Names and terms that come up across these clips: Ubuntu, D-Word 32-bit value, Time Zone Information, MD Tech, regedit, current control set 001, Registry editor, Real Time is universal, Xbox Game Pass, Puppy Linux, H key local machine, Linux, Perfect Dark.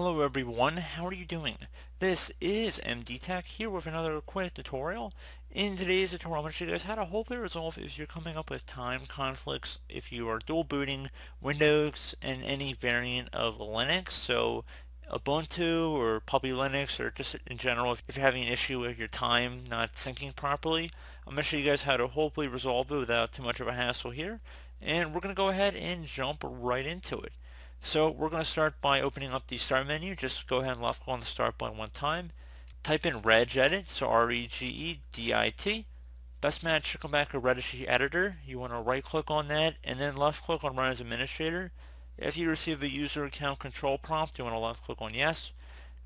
Hello everyone, how are you doing? This is MD Tech here with another quick tutorial. In today's tutorial, I'm going to show you guys how to hopefully resolve if you're coming up with time conflicts if you are dual booting Windows and any variant of Linux. So Ubuntu or Puppy Linux, or just in general if you're having an issue with your time not syncing properly. I'm going to show you guys how to hopefully resolve it without too much of a hassle here. And we're going to go ahead and jump right into it. So we're going to start by opening up the start menu. Just go ahead and left click on the start button one time. Type in regedit, so R-E-G-E-D-I-T. Best match should come back a registry editor. You want to right click on that and then left click on run as administrator. If you receive a user account control prompt, you want to left click on yes.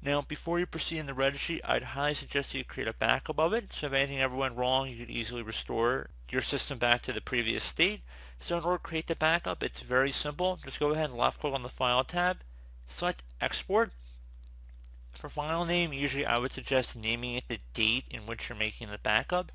Now before you proceed in the registry, I'd highly suggest you create a backup of it. So if anything ever went wrong, you could easily restore your system back to the previous state. So in order to create the backup, it's very simple. Just go ahead and left click on the file tab, select export. For file name, usually I would suggest naming it the date in which you're making the backup.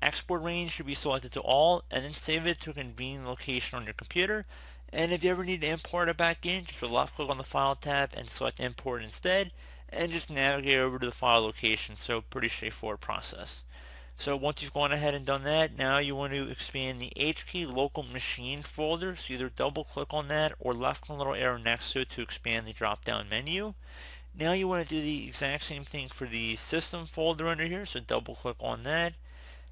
Export range should be selected to all, and then save it to a convenient location on your computer. And if you ever need to import it back in, just left click on the file tab and select import instead, and just navigate over to the file location. So pretty straightforward process. So once you've gone ahead and done that, now you want to expand the H key local machine folder. So either double click on that or left click on the little arrow next to it to expand the drop down menu. Now you want to do the exact same thing for the system folder under here. So double click on that.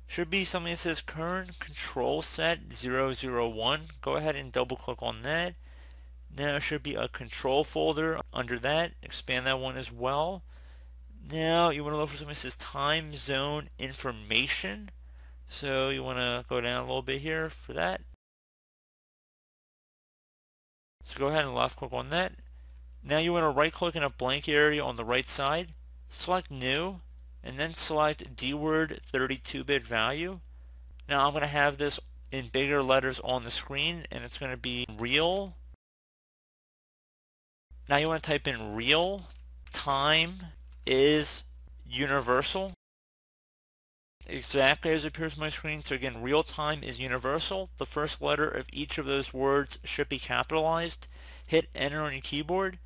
Should be something that says current control set 001. Go ahead and double click on that. Now there should be a control folder under that. Expand that one as well. Now you want to look for something that says Time Zone Information. So you want to go down a little bit here for that. So go ahead and left click on that. Now you want to right click in a blank area on the right side. Select New and then select D-Word 32-bit value. Now I'm going to have this in bigger letters on the screen and it's going to be Real. Now you want to type in Real Time is universal, exactly as it appears on my screen. So again, real time is universal. The first letter of each of those words should be capitalized. Hit enter on your keyboard.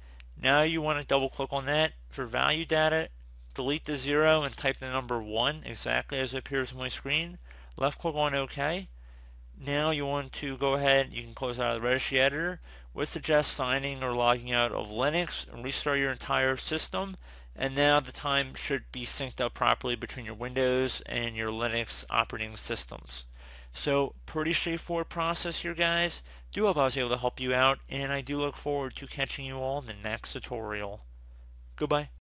Now you want to double click on that. For value data, delete the 0 and type the number 1, exactly as it appears on my screen. Left click on OK. Now you want to go ahead, you can close out of the registry editor. Would suggest signing or logging out of Linux and restart your entire system. And now the time should be synced up properly between your Windows and your Linux operating systems. So pretty straightforward process here, guys. Do hope I was able to help you out, and I do look forward to catching you all in the next tutorial. Goodbye.